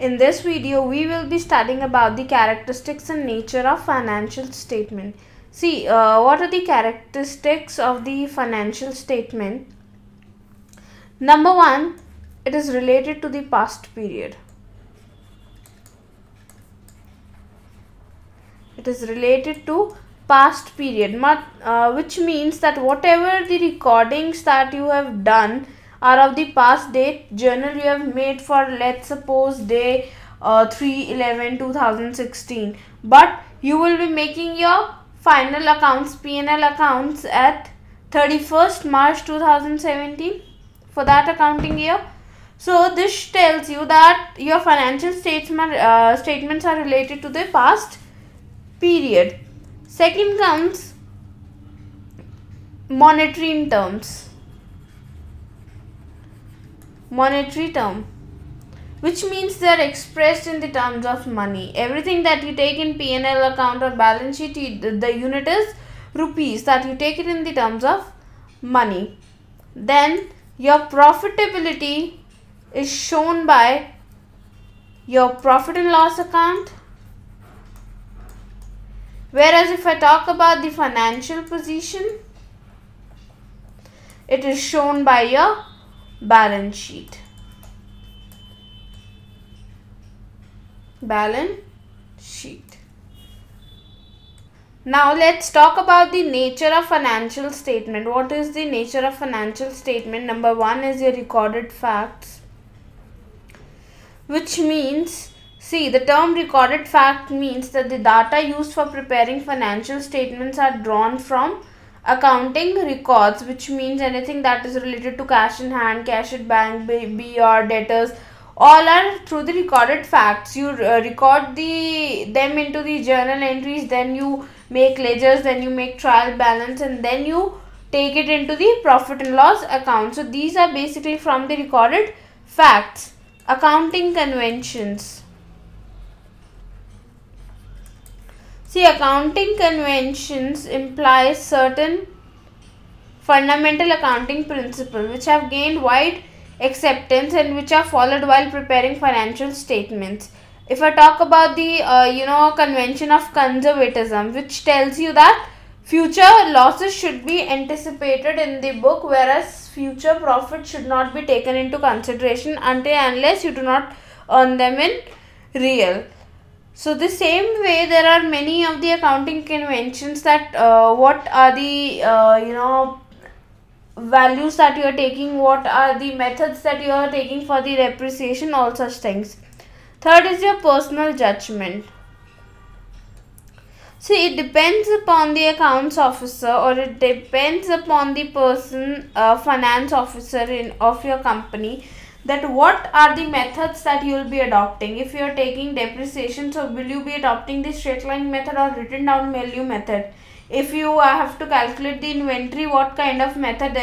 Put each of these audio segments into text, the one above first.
In this video, we will be studying about the characteristics and nature of financial statement. See, what are the characteristics of the financial statement? Number one, it is related to the past period. It is related to past period, which means that whatever the recordings that you have done are of the past date. Journal you have made for, let's suppose, day 3/11/2016, but you will be making your final accounts, P&L accounts, at 31st March 2017 for that accounting year. So this tells you that your financial statements are related to the past period. Second comes monetary in terms. Monetary term, which means they are expressed in the terms of money. Everything that you take in P&L account or balance sheet, the unit is rupees, that you take it in the terms of money. Then your profitability is shown by your profit and loss account. Whereas if I talk about the financial position, it is shown by your balance sheet. Now let's talk about the nature of financial statement. What is the nature of financial statement? Number one is your recorded facts, which means, see, the term recorded fact means that the data used for preparing financial statements are drawn from accounting records, which means anything that is related to cash in hand, cash at bank, BR, debtors, all are through the recorded facts. You record them into the journal entries, then you make ledgers, then you make trial balance, and then you take it into the profit and loss account. So these are basically from the recorded facts. Accounting conventions. See, accounting conventions imply certain fundamental accounting principles which have gained wide acceptance and which are followed while preparing financial statements. If I talk about the convention of conservatism, which tells you that future losses should be anticipated in the book, whereas future profits should not be taken into consideration unless you do not earn them in real. So the same way, there are many of the accounting conventions that what are the values that you are taking, what are the methods that you are taking for the depreciation, all such things. Third is your personal judgment. See, it depends upon the accounts officer, or it depends upon the person, finance officer of your company, that what are the methods that you will be adopting. If you are taking depreciation, so will you be adopting the straight line method or written down value method? If you have to calculate the inventory, what kind of method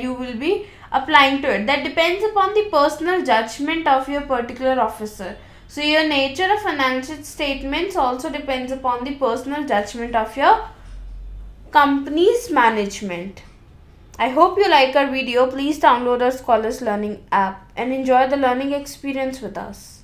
you will be applying to it? That depends upon the personal judgment of your particular officer. So your nature of financial statements also depends upon the personal judgment of your company's management. I hope you like our video. Please download our Scholars Learning app and enjoy the learning experience with us.